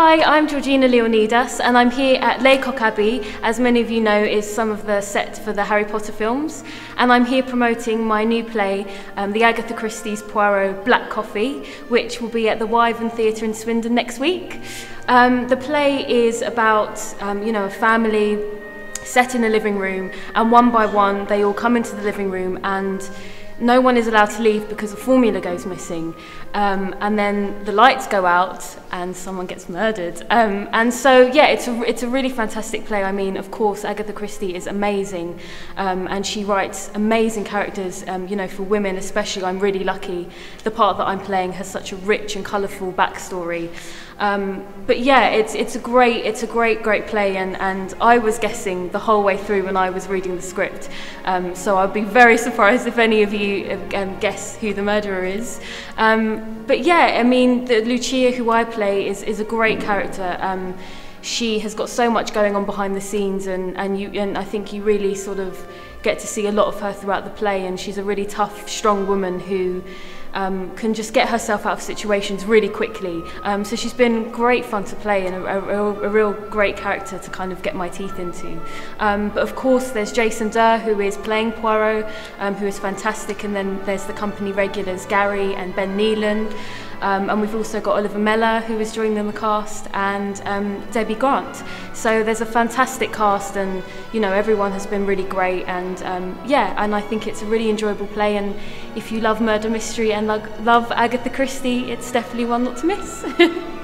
Hi, I'm Georgina Leonidas and I'm here at Lacock Abbey, as many of you know is some of the set for the Harry Potter films, and I'm here promoting my new play, the Agatha Christie's Poirot Black Coffee, which will be at the Wyvern Theatre in Swindon next week. The play is about a family set in a living room, and one by one they all come into the living room and no one is allowed to leave because a formula goes missing, and then the lights go out and someone gets murdered. And so, yeah, it's a really fantastic play. I mean, of course, Agatha Christie is amazing, and she writes amazing characters. For women especially, I'm really lucky. The part that I'm playing has such a rich and colourful backstory. But yeah, it's a great play, and I was guessing the whole way through when I was reading the script. So I'd be very surprised if any of you guess who the murderer is. But yeah, I mean, Lucia, who I play, is a great character. She has got so much going on behind the scenes, and I think you really sort of get to see a lot of her throughout the play, and she's a really tough, strong woman who can just get herself out of situations really quickly. So she's been great fun to play, and a real great character to kind of get my teeth into. But of course there's Jason Durr, who is playing Poirot, who is fantastic, and then there's the company regulars Gary and Ben Nealon, and we've also got Oliver Mellor, who is joining the cast, and Debbie Grant. So there's a fantastic cast, and everyone has been really great, and yeah, and I think it's a really enjoyable play, and if you love murder mystery and love Agatha Christie, it's definitely one not to miss.